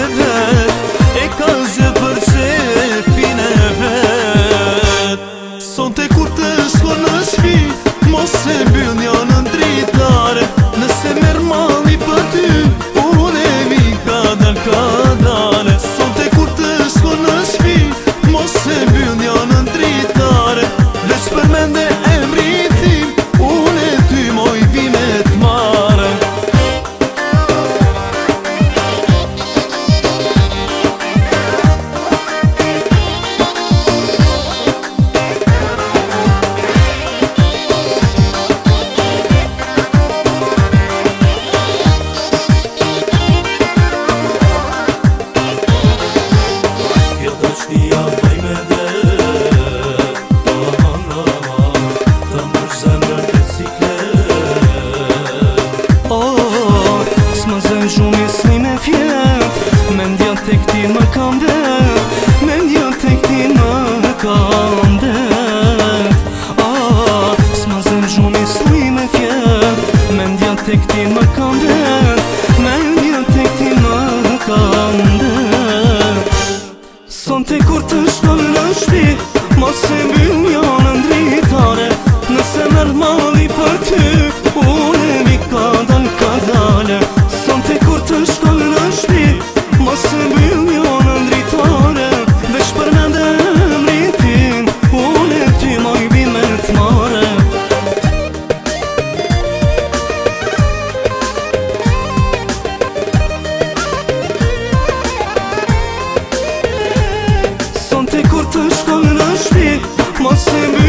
نفات اكاز برشي في نفات صنتي كنت شكون نشفي مصي بنيان اندريتار نسي مرمالي بدي ورولي مي كادر كادر صنتي كنت شكون نشفي مصي بنيان اندريتار لش برمندي امريتي ولي توي موي بيمت مار Must be